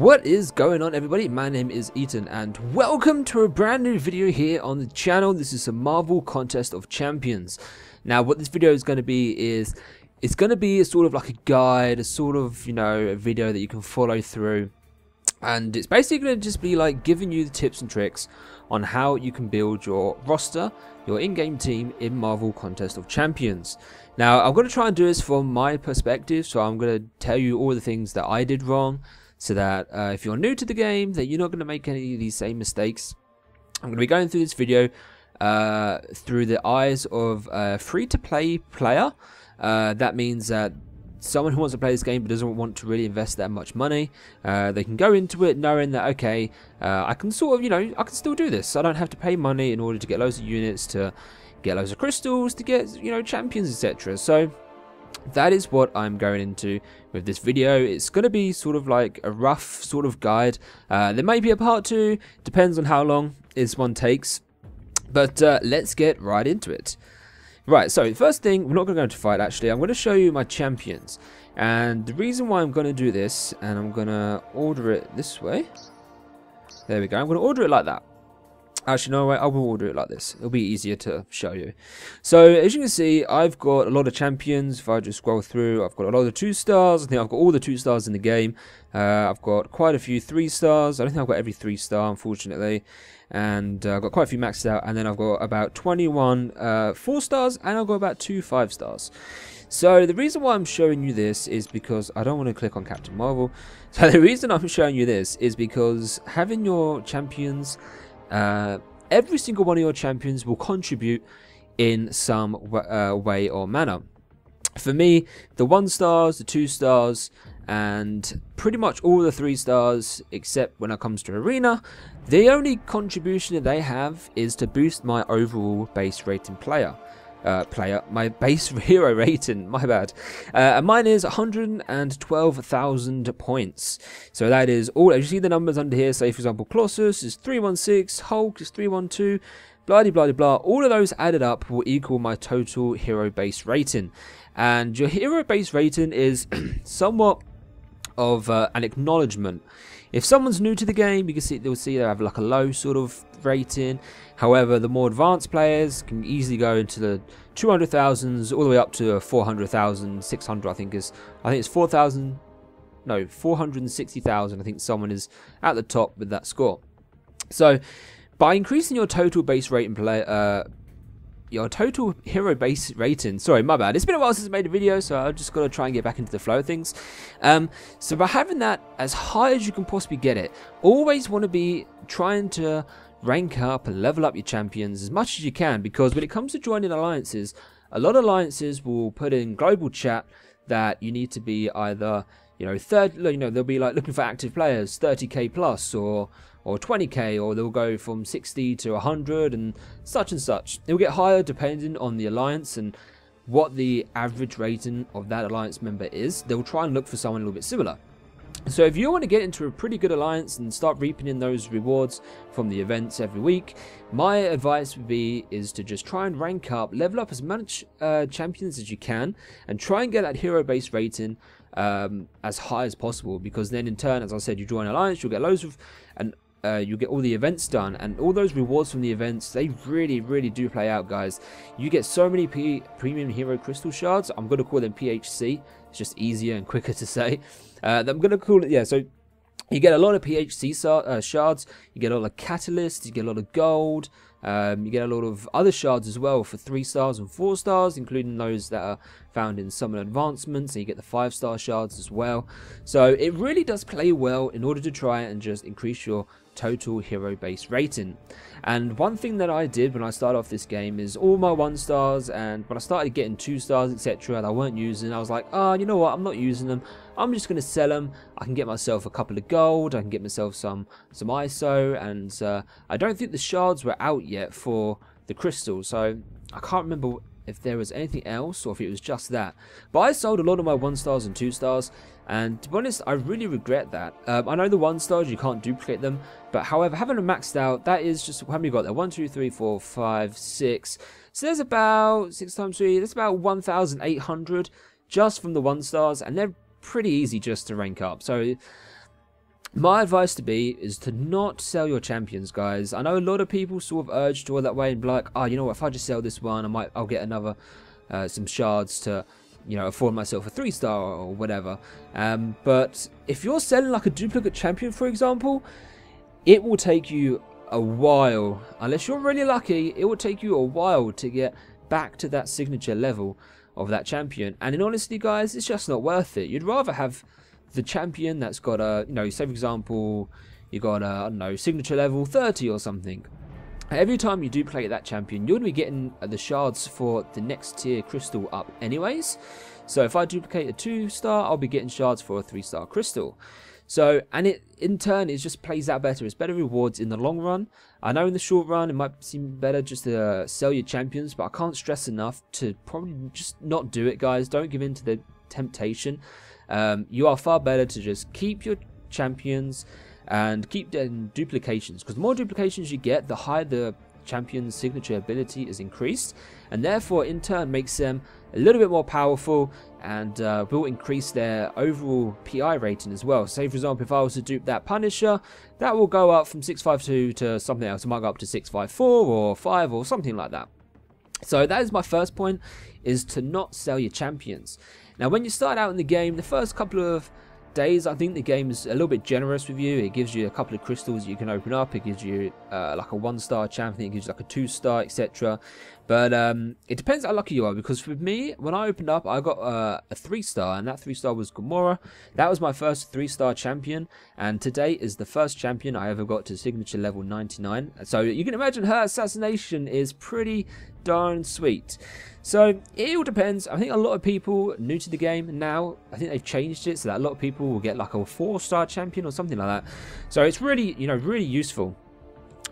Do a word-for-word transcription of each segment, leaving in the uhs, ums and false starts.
What is going on, everybody? My name is Eton and welcome to a brand new video here on the channel. This is a Marvel Contest of Champions. Now what this video is going to be is it's going to be a sort of like a guide, a sort of, you know, a video that you can follow through, and it's basically going to just be like giving you the tips and tricks on how you can build your roster, your in-game team in Marvel Contest of Champions. Now I'm going to try and do this from my perspective, so I'm going to tell you all the things that I did wrong, so that uh, if you're new to the game, that you're not going to make any of these same mistakes. I'm going to be going through this video uh, through the eyes of a free-to-play player. Uh, that means that someone who wants to play this game but doesn't want to really invest that much money, uh, they can go into it knowing that, okay, uh, I can sort of, you know, I can still do this. I don't have to pay money in order to get loads of units, to get loads of crystals, to get, you know, champions, et cetera. So that is what I'm going into with this video. It's going to be sort of like a rough sort of guide. Uh, there may be a part two, depends on how long this one takes. But uh, let's get right into it. Right, so first thing, we're not going to go into fight actually. I'm going to show you my champions. And the reason why I'm going to do this, and I'm going to order it this way. There we go. I'm going to order it like that. Actually, no, wait, I will order it like this. It'll be easier to show you. So, as you can see, I've got a lot of champions. If I just scroll through, I've got a lot of two stars. I think I've got all the two stars in the game. Uh, I've got quite a few three stars. I don't think I've got every three star, unfortunately. And uh, I've got quite a few maxed out. And then I've got about twenty-one uh, four stars. And I've got about two five stars. So, the reason why I'm showing you this is because I don't want to click on Captain Marvel. So, the reason I'm showing you this is because having your champions... Uh, every single one of your champions will contribute in some uh, way or manner. For me, the one stars, the two stars, and pretty much all the three stars, except when it comes to arena, the only contribution that they have is to boost my overall base rating player. Uh, player, my base hero rating, my bad. Uh, and mine is one hundred twelve thousand points. So that is all. As you see the numbers under here, say for example, Colossus is three one six, Hulk is three one two, blah de blah de blah. All of those added up will equal my total hero base rating. And your hero base rating is somewhat of uh, an acknowledgement. If someone's new to the game, you can see they'll see they have like a low sort of rating. However, the more advanced players can easily go into the two hundred thousands all the way up to four hundred thousand, six hundred. I think is I think it's four thousand, no, four hundred sixty thousand. I think someone is at the top with that score. So, by increasing your total base rating, play uh, your total hero base rating. Sorry, my bad. It's been a while since I made a video, so I've just got to try and get back into the flow of things. Um, so by having that as high as you can possibly get it, always want to be trying to rank up and level up your champions as much as you can, because when it comes to joining alliances, a lot of alliances will put in global chat that you need to be either, you know, third, you know, they'll be like looking for active players, thirty K plus, or or twenty K, or they'll go from sixty to one hundred and such and such. It'll get higher depending on the alliance and what the average rating of that alliance member is. They'll try and look for someone a little bit similar. So if you want to get into a pretty good alliance and start reaping in those rewards from the events every week, my advice would be is to just try and rank up, level up as much uh, champions as you can, and try and get that hero base rating um, as high as possible, because then in turn, as I said, you join an alliance, you'll get loads of, and uh, you'll get all the events done, and all those rewards from the events, they really, really do play out, guys. You get so many P premium hero crystal shards. I'm going to call them P H C. It's just easier and quicker to say. Uh, I'm going to call it, yeah, so you get a lot of P H C uh, shards, you get a lot of catalysts, you get a lot of gold, um, you get a lot of other shards as well for three stars and four stars, including those that are found in summon advancements, and you get the five star shards as well. So it really does play well in order to try and just increase your total hero base rating. And one thing that I did when I started off this game is all my one stars, and when I started getting two stars, etc., that I weren't using, I was like, oh, you know what, I'm not using them, I'm just going to sell them. I can get myself a couple of gold, I can get myself some some I S O, and uh, I don't think the shards were out yet for the crystal, so I can't remember if there was anything else or if it was just that. But I sold a lot of my one stars and two stars, and to be honest, I really regret that. um, I know the one stars you can't duplicate them, but however, having them maxed out, that is just how many got there, one two three four five six, so there's about six times three, that's about one thousand eight hundred just from the one stars, and they're pretty easy just to rank up. So My advice to be is to not sell your champions, guys. I know a lot of people sort of urge to go that way and be like, oh, you know what, if I just sell this one, I might, I'll get another, uh, some shards to, you know, afford myself a three star or whatever. Um, but if you're selling like a duplicate champion, for example, it will take you a while. Unless you're really lucky, it will take you a while to get back to that signature level of that champion. And in honesty, guys, it's just not worth it. You'd rather have the champion that's got a, you know, say for example, you got a, I don't know, signature level thirty or something. Every time you do play that champion, you'll be getting the shards for the next tier crystal up anyways. So if I duplicate a two star, I'll be getting shards for a three star crystal. So, and it in turn, it just plays out better. It's better rewards in the long run. I know in the short run, it might seem better just to sell your champions, but I can't stress enough to probably just not do it, guys. Don't give in to the temptation. Um, you are far better to just keep your champions and keep them duplications, because the more duplications you get, the higher the champion's signature ability is increased, and therefore in turn makes them a little bit more powerful and uh, will increase their overall P I rating as well. Say for example, if I was to dupe that Punisher, that will go up from six five two to something else. It might go up to six five four or five or something like that. So that is my first point, is to not sell your champions. Now when you start out in the game, the first couple of days, I think the game is a little bit generous with you. It gives you a couple of crystals you can open up. It gives you uh, like a one star champion, it gives you like a two star, etc. But um, it depends how lucky you are, because for me, when I opened up, I got uh, a three star, and that three star was Gamora. That was my first three star champion, and today is the first champion I ever got to signature level ninety-nine. So you can imagine her assassination is pretty darn sweet. So it all depends. I think a lot of people new to the game now, I think they've changed it so that a lot of people will get like a four star champion or something like that. So it's really, you know, really useful.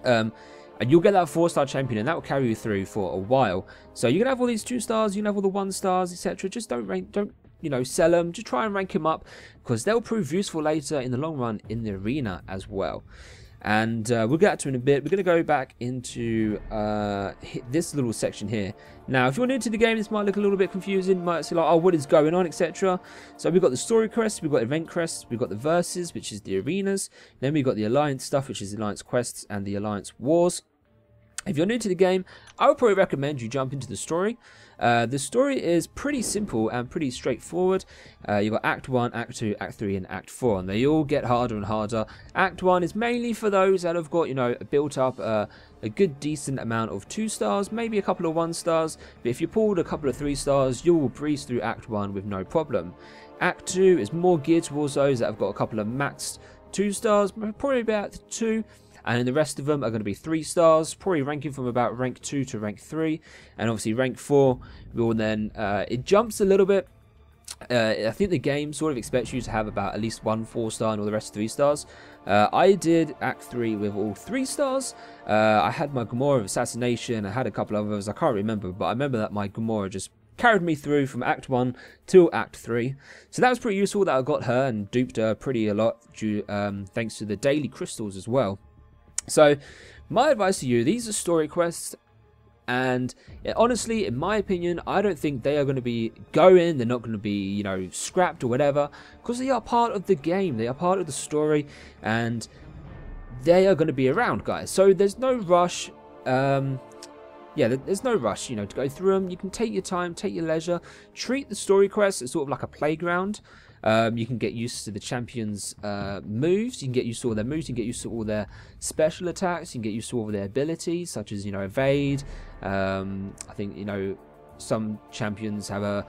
Um, and you'll get that four star champion, and that will carry you through for a while. So you can have all these two stars, you can have all the one stars, et cetera. Just don't rank, don't, you know, sell them. Just try and rank them up, because they'll prove useful later in the long run in the arena as well. And uh, we'll get to it in a bit. We're going to go back into uh, this little section here. Now, if you're new to the game, this might look a little bit confusing. You might say, like, oh, what is going on, et cetera. So we've got the story quests, we've got event quests, we've got the verses, which is the arenas. Then we've got the alliance stuff, which is the alliance quests and the alliance wars. If you're new to the game, I would probably recommend you jump into the story. Uh, the story is pretty simple and pretty straightforward. Uh, you've got Act one, Act two, Act three, and Act four, and they all get harder and harder. Act one is mainly for those that have got, you know, built up uh, a good decent amount of two stars, maybe a couple of one stars, but if you pulled a couple of three stars, you will breeze through Act one with no problem. Act two is more geared towards those that have got a couple of maxed two stars, probably about two. And then the rest of them are going to be three stars, probably ranking from about rank two to rank three, and obviously rank four will then uh, it jumps a little bit. Uh, I think the game sort of expects you to have about at least one four star and all the rest three stars. Uh, I did Act three with all three stars. Uh, I had my Gamora of assassination. I had a couple of others I can't remember, but I remember that my Gamora just carried me through from Act one till Act three. So that was pretty useful that I got her and duped her pretty a lot, due, um, thanks to the daily crystals as well. So my advice to you, these are story quests, and honestly, in my opinion, I don't think they are going to be going, they're not going to be, you know, scrapped or whatever, because they are part of the game, they are part of the story, and they are going to be around, guys. So there's no rush. Um, yeah, there's no rush, you know, to go through them. You can take your time, take your leisure, treat the story quests as sort of like a playground. Um, you can get used to the champions' uh, moves, you can get used to all their moves, you can get used to all their special attacks, you can get used to all their abilities, such as, you know, evade. Um, I think, you know, some champions have a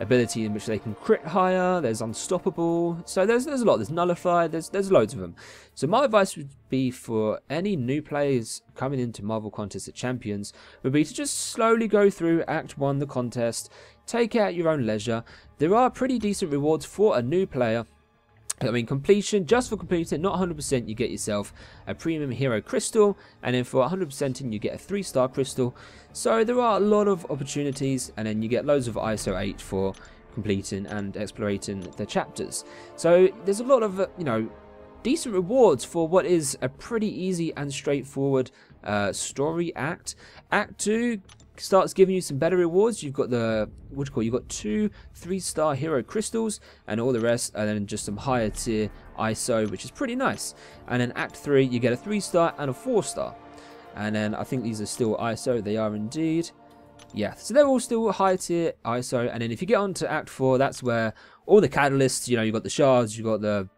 ability in which they can crit higher, there's unstoppable, so there's there's a lot, there's nullify, there's there's loads of them. So my advice would be for any new players coming into Marvel Contest of Champions would be to just slowly go through Act one, the contest, take it at your own leisure. There are pretty decent rewards for a new player. I mean, completion, just for completing, not one hundred percent, you get yourself a premium hero crystal, and then for one hundred percent you get a three star crystal. So there are a lot of opportunities, and then you get loads of I S O eight for completing and explorating the chapters. So there's a lot of, you know, decent rewards for what is a pretty easy and straightforward uh, story act. Act two starts giving you some better rewards. You've got the, what do you call, you've got two three-star hero crystals and all the rest, and then just some higher tier I S O, which is pretty nice. And then Act three, you get a three-star and a four-star. And then I think these are still I S O. They are indeed. Yeah, so they're all still high tier I S O. And then if you get on to Act four, that's where all the catalysts, you know, you've got the shards, you've got the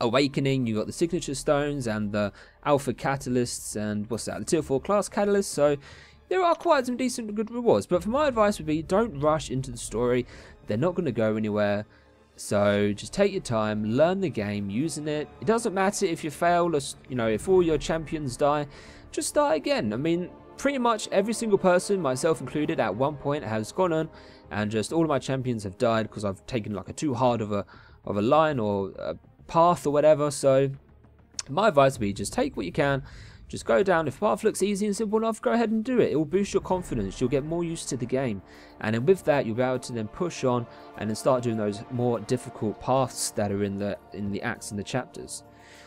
awakening, you've got the signature stones and the alpha catalysts, and what's that, the tier four class catalysts. So there are quite some decent good rewards. But for my advice would be, don't rush into the story. They're not going to go anywhere. So just take your time, learn the game using it. It doesn't matter if you fail or, you know, if all your champions die, just start again. I mean, pretty much every single person, myself included, at one point has gone on and just all of my champions have died because I've taken like a too hard of a of a line or a path or whatever. So my advice would be, just take what you can, just go down. If path looks easy and simple enough, go ahead and do it. It will boost your confidence, you'll get more used to the game, and then with that you'll be able to then push on and then start doing those more difficult paths that are in the in the acts and the chapters.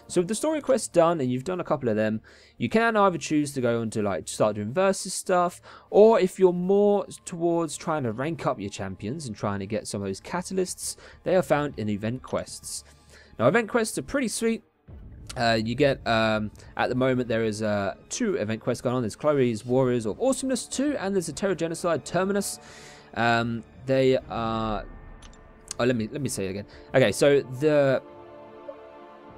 So with the story quest done and you've done a couple of them, you can either choose to go on to like start doing versus stuff, or if you're more towards trying to rank up your champions and trying to get some of those catalysts, they are found in event quests. Now event quests are pretty sweet. Uh, you get, um, at the moment there is uh, two event quests going on. There's Chloe's Warriors of Awesomeness two, and there's a Terror Genocide Terminus. Um, they are, oh let me let me say it again. Okay, so the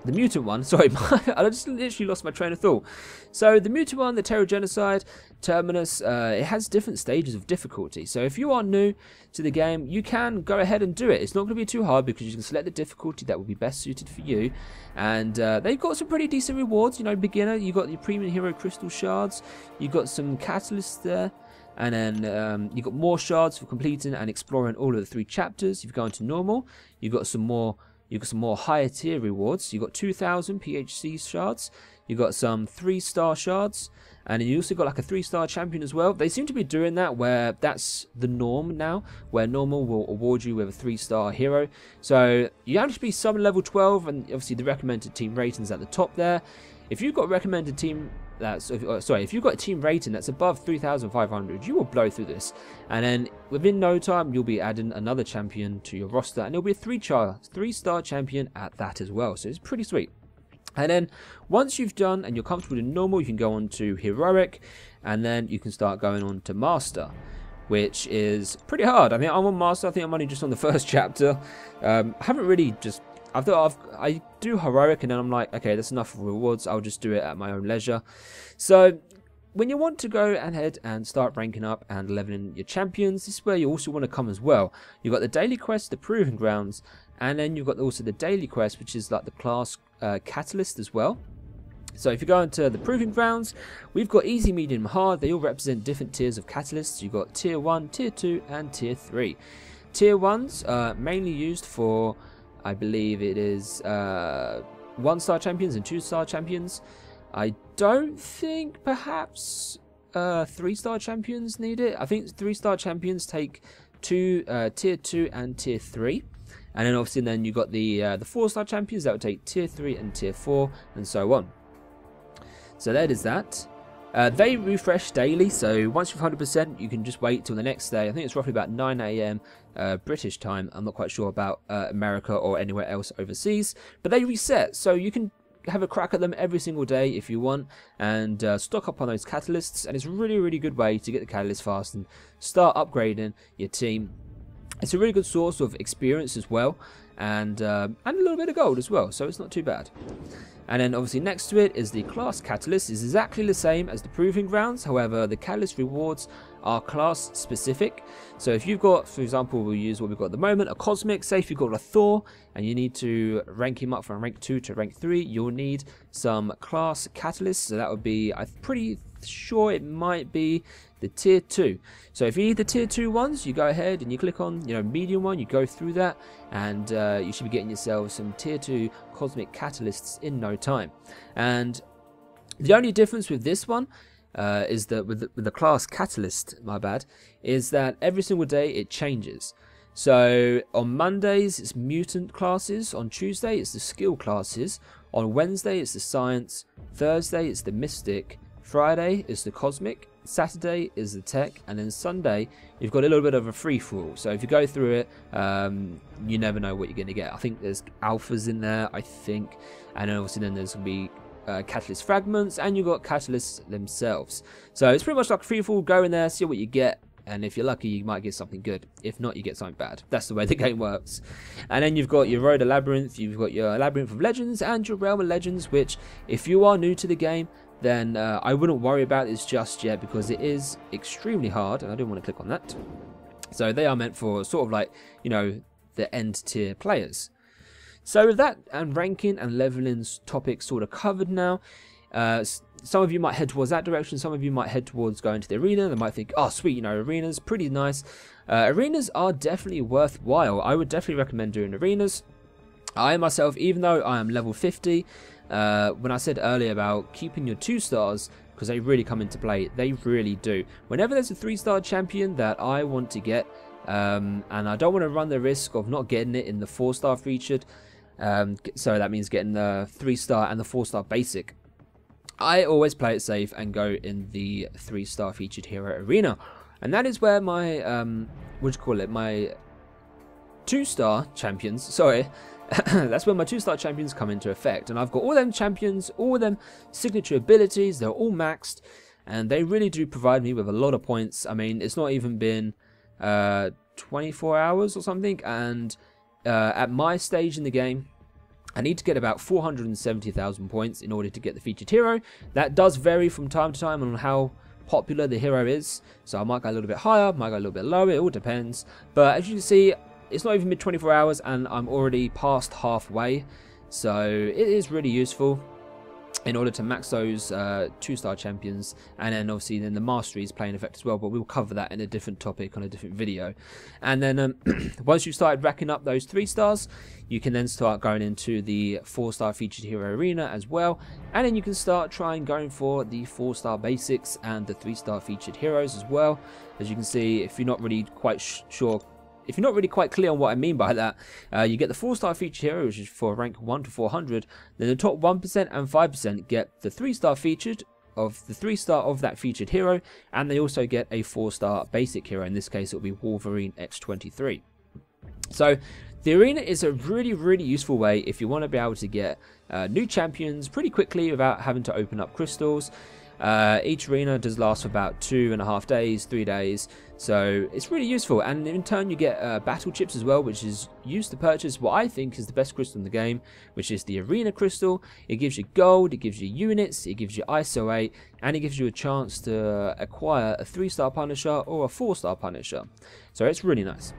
the mutant one, sorry, I just literally lost my train of thought. So the mutant one, the Terror Genocide Terminus, uh, it has different stages of difficulty. So if you are new to the game, you can go ahead and do it. It's not going to be too hard because you can select the difficulty that will be best suited for you. And uh, they've got some pretty decent rewards. You know, beginner, you got your premium hero crystal shards, you got some catalysts there. And then um, you've got more shards for completing and exploring all of the three chapters. You've gone to normal, you've got some more You've got some more higher tier rewards. You've got two thousand P H C shards. You've got some three-star shards. And you also got like a three-star champion as well. They seem to be doing that where that's the norm now, where normal will award you with a three-star hero. So you have to be sub level twelve, and obviously the recommended team ratings at the top there. If you've got recommended team, that's uh, sorry, if you've got a team rating that's above three thousand five hundred, you will blow through this, and then within no time you'll be adding another champion to your roster, and it'll be a three char three star champion at that as well. So it's pretty sweet. And then once you've done and you're comfortable in normal, you can go on to heroic, and then you can start going on to master, which is pretty hard. I mean, I'm on master. I think I'm only just on the first chapter. um I haven't really just I thought I've, I do heroic, and then I'm like, okay, that's enough rewards. I'll just do it at my own leisure. So when you want to go and head and start ranking up and leveling your champions, this is where you also want to come as well. You've got the daily quest, the Proving Grounds, and then you've got also the daily quest, which is like the class uh, catalyst as well. So if you go into the Proving Grounds, we've got easy, medium, hard. They all represent different tiers of catalysts. You've got tier one, tier two, and tier three. Tier one's uh, mainly used for, I believe it is uh, one-star champions and two-star champions. I don't think perhaps uh, three-star champions need it. I think three-star champions take two uh, tier two and tier three, and then obviously then you got the uh, the four-star champions that would take tier three and tier four, and so on. So that is that. Uh, they refresh daily, so once you've one hundred percent, you can just wait till the next day. I think it's roughly about nine A M uh, British time. I'm not quite sure about uh, America or anywhere else overseas, but they reset, so you can have a crack at them every single day if you want, and uh, stock up on those catalysts. And it's a really, really good way to get the catalyst fast and start upgrading your team. It's a really good source of experience as well, and uh, and a little bit of gold as well, so it's not too bad. And then obviously next to it is the class catalyst. It's exactly the same as the Proving Grounds, however the catalyst rewards are class specific. So if you've got, for example, we'll use what we've got at the moment, a cosmic. Say if you've got a Thor and you need to rank him up from rank two to rank three, you'll need some class catalysts. So that would be, I'm pretty sure it might be the tier two. So if you need the tier two ones, you go ahead and you click on, you know, medium one, you go through that, and uh, you should be getting yourself some tier two cosmic catalysts in no time. And the only difference with this one uh, is that with the, with the class catalyst, my bad, is that every single day it changes. So on Mondays it's mutant classes, on Tuesday it's the skill classes, on Wednesday it's the science, Thursday it's the mystic, Friday is the cosmic, Saturday is the tech, and then Sunday you've got a little bit of a free-for-all. So if you go through it, um, you never know what you're going to get. I think there's alphas in there, I think, and then obviously then there's going to be uh, catalyst fragments, and you've got catalysts themselves. So it's pretty much like a free-for-all. Go in there, see what you get, and if you're lucky, you might get something good. If not, you get something bad. That's the way the game works. And then you've got your Road to Labyrinth, you've got your Labyrinth of Legends, and your Realm of Legends, which, if you are new to the game, then uh, I wouldn't worry about this just yet, because it is extremely hard, and I didn't want to click on that. So they are meant for sort of like, you know, the end-tier players. So with that, and ranking and leveling topics sort of covered now, uh, some of you might head towards that direction, some of you might head towards going to the arena. They might think, oh sweet, you know, arenas, pretty nice. Uh, arenas are definitely worthwhile. I would definitely recommend doing arenas. I myself, even though I am level fifty, uh, when I said earlier about keeping your two stars, because they really come into play, they really do. Whenever there's a three-star champion that I want to get, um, and I don't want to run the risk of not getting it in the four-star featured, um, so that means getting the three-star and the four-star basic, I always play it safe and go in the three-star featured hero arena. And that is where my, um, what do you call it, my two-star champions, sorry, that's where my two-star champions come into effect, and I've got all them champions, all them signature abilities. They're all maxed, and they really do provide me with a lot of points. I mean, it's not even been uh, twenty-four hours or something, and uh, at my stage in the game, I need to get about four hundred seventy thousand points in order to get the featured hero. That does vary from time to time on how popular the hero is, so I might go a little bit higher, might go a little bit lower, it all depends. But as you can see, it's not even been twenty-four hours and I'm already past halfway, so it is really useful in order to max those uh, two-star champions. And then obviously then the mastery is playing effect as well, but we'll cover that in a different topic on a different video. And then um, once you've started racking up those three stars, you can then start going into the four-star featured hero arena as well, and then you can start trying going for the four-star basics and the three-star featured heroes as well. As you can see, if you're not really quite sh sure If you're not really quite clear on what I mean by that, uh, you get the four-star featured hero, which is for rank one to four hundred, then the top one percent and five percent get the three-star featured of the three-star of that featured hero, and they also get a four-star basic hero. In this case, it will be Wolverine X twenty-three. So the arena is a really, really useful way if you want to be able to get uh, new champions pretty quickly without having to open up crystals. Uh, each arena does last for about two and a half days, three days, so it's really useful. And in turn, you get uh, battle chips as well, which is used to purchase what I think is the best crystal in the game, which is the arena crystal. It gives you gold, it gives you units, it gives you I S O eight, and it gives you a chance to acquire a three-star Punisher or a four-star Punisher. So it's really nice.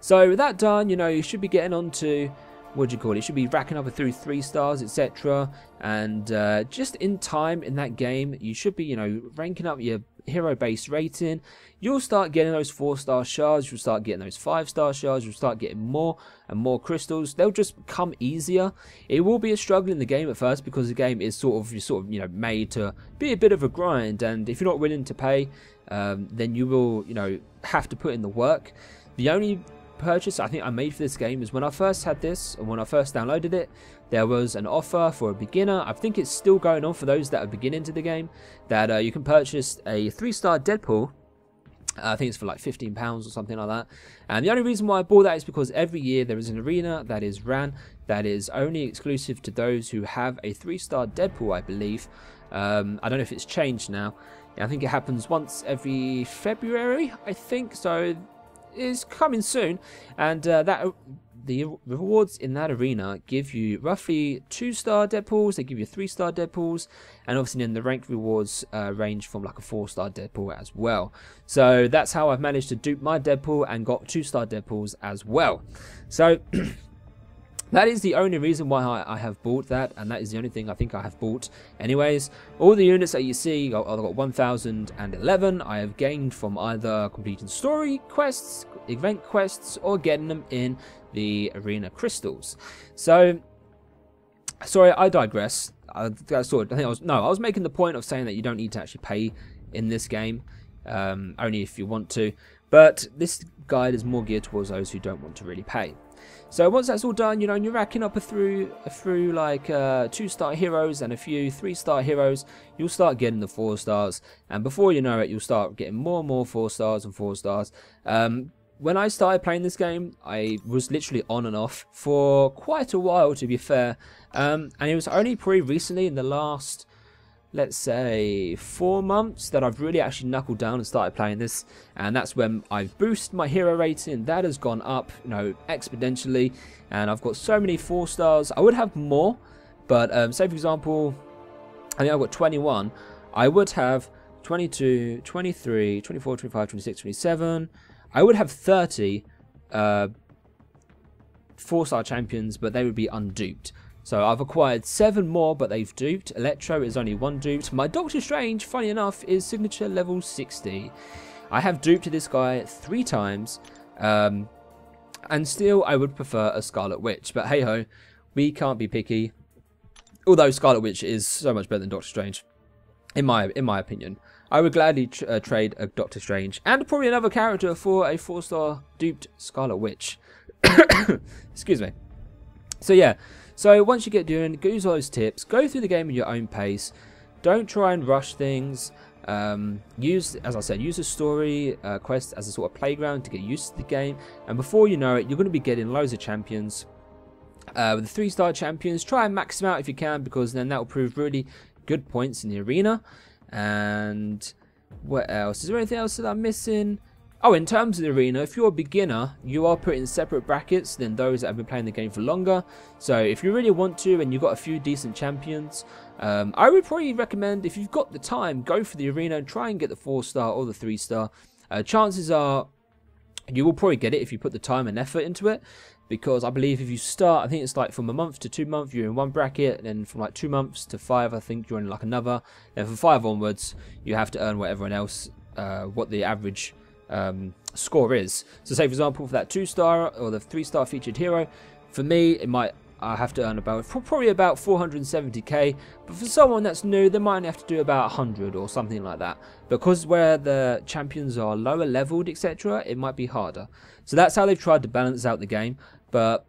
So with that done, you know, you should be getting on to, what do you call it, it should be racking up through three stars, etc. And uh, just in time in that game, you should be, you know, ranking up your hero base rating. You'll start getting those four star shards, you'll start getting those five star shards, you'll start getting more and more crystals. They'll just come easier. It will be a struggle in the game at first, because the game is sort of, you sort of, you know, made to be a bit of a grind, and if you're not willing to pay, um, then you will, you know, have to put in the work. The only purchase I think I made for this game is when I first had this, and when I first downloaded it, there was an offer for a beginner. I think it's still going on for those that are beginning to the game, that uh, you can purchase a three-star Deadpool. I think it's for like fifteen pounds or something like that. And the only reason why I bought that is because every year there is an arena that is ran that is only exclusive to those who have a three-star Deadpool, I believe. Um, I don't know if it's changed now. I think it happens once every February, I think. So is coming soon, and uh, that the rewards in that arena give you roughly two-star Deadpools, they give you three-star Deadpools, and obviously then the rank rewards uh, range from like a four-star Deadpool as well. So that's how I've managed to dupe my Deadpool and got two-star Deadpools as well. So that is the only reason why I, I have bought that, and that is the only thing I think I have bought anyways. All the units that you see, I've got one thousand eleven I have gained from either completing story quests, event quests, or getting them in the arena crystals. So, sorry, I digress. I, I, sort of, I think I was, no, I was making the point of saying that you don't need to actually pay in this game, um, only if you want to, but this guide is more geared towards those who don't want to really pay. So once that's all done, you know, and you're racking up a through a through like uh, two-star heroes and a few three-star heroes, you'll start getting the four stars, and before you know it, you'll start getting more and more four stars and four stars. Um, when I started playing this game, I was literally on and off for quite a while, to be fair, um, and it was only pretty recently in the last, let's say, four months that I've really actually knuckled down and started playing this, and that's when I've boosted my hero rating. That has gone up, you know, exponentially, and I've got so many four stars. I would have more, but um, say for example, I think I've got twenty-one. I would have twenty-two, twenty-three, twenty-four, twenty-five, twenty-six, twenty-seven. I would have thirty uh, four-star champions, but they would be unduped. So I've acquired seven more, but they've duped. Electro is only one duped. My Doctor Strange, funny enough, is signature level sixty. I have duped this guy three times, um, and still I would prefer a Scarlet Witch. But hey ho, we can't be picky. Although Scarlet Witch is so much better than Doctor Strange, in my in my opinion. I would gladly tr uh, trade a Doctor Strange and probably another character for a four-star duped Scarlet Witch. Excuse me. So yeah. So once you get doing, use those tips, go through the game at your own pace, don't try and rush things, um, use, as I said, use the story uh, quest as a sort of playground to get used to the game, and before you know it, you're going to be getting loads of champions, uh, with the three-star champions. Try and max them out if you can, because then that will prove really good points in the arena. And what else? Is there anything else that I'm missing? Oh, in terms of the arena, if you're a beginner, you are put in separate brackets than those that have been playing the game for longer. So if you really want to and you've got a few decent champions, um, I would probably recommend, if you've got the time, go for the arena and try and get the four-star or the three-star. Uh, chances are you will probably get it if you put the time and effort into it, because I believe if you start, I think it's like from a month to two months, you're in one bracket, and then from like two months to five, I think you're in like another. Then from five onwards, you have to earn what everyone else, uh, what the average um score is. So say for example, for that two star or the three star featured hero, for me it might, I have to earn about probably about four hundred seventy K, but for someone that's new, they might have to do about one hundred or something like that, because where the champions are lower leveled, etc., it might be harder. So that's how they've tried to balance out the game. But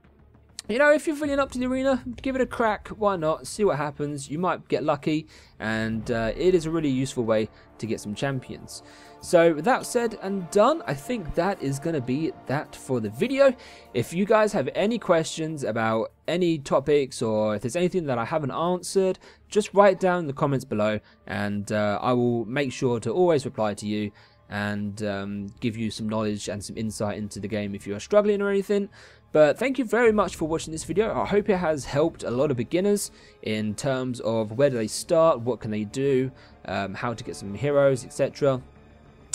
you know, if you're filling up to the arena, give it a crack. Why not? See what happens. You might get lucky, and uh, it is a really useful way to get some champions. So with that said and done, I think that is going to be that for the video. If you guys have any questions about any topics, or if there's anything that I haven't answered, just write down in the comments below, and uh, I will make sure to always reply to you and um, give you some knowledge and some insight into the game if you are struggling or anything. But thank you very much for watching this video. I hope it has helped a lot of beginners in terms of where do they start, what can they do, um, how to get some heroes, et cetera.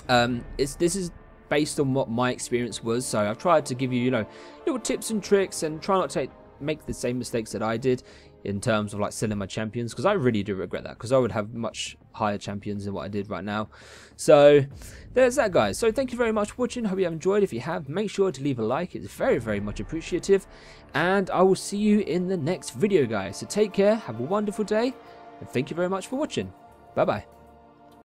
Um, it's this is based on what my experience was, so I've tried to give you, you know, little tips and tricks, and try not to take, make the same mistakes that I did in terms of like selling my champions, because I really do regret that, because I would have much higher champions than what I did right now. So there's that, guys. So thank you very much for watching. Hope you have enjoyed. If you have, make sure to leave a like. It's very very much appreciative, and I will see you in the next video, guys. So take care, have a wonderful day, and thank you very much for watching. Bye bye.